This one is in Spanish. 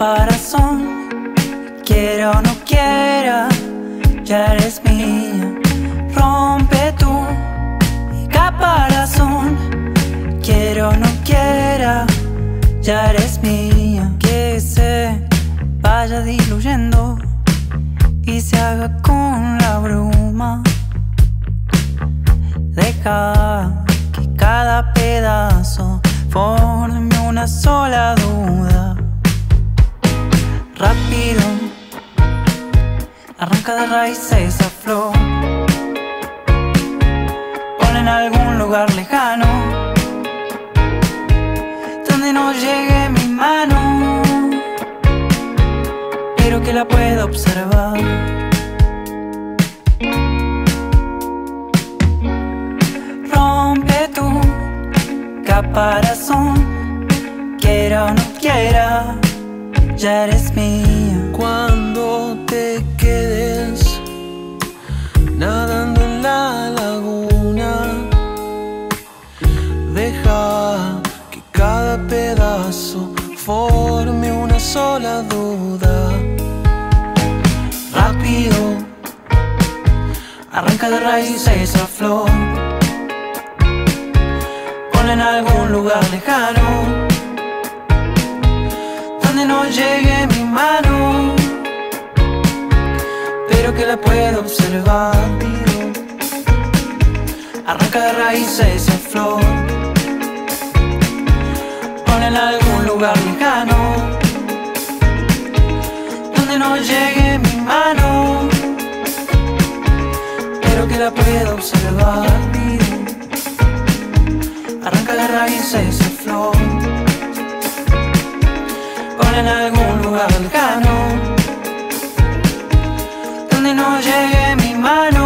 caparazón. Quiera o no quiera, ya eres mía. Rompe tú mi caparazón. Quiera o no quiera, ya eres mía. Que se vaya diluyendo y se haga con la bruma. Deja que cada pedazo forme una sola duda. Rápido, arranca de raíz esa flor. Ponla en algún lugar lejano, donde no llegue mi mano, pero que la pueda observar. Caparazón, quiera o no quiera, ya eres mía. Cuando te quedes nadando en la laguna, deja que cada pedazo forme una sola duda. Rápido, arranca de raíz esa flor. En algún lugar lejano, donde no llegue mi mano, pero que la pueda observar. Arranca de raíz esa flor. Ponla en algún lugar lejano, donde no llegue mi mano, pero que la pueda observar. Arranca de raíz esa flor. Ponla en algún lugar lejano, donde no llegue mi mano,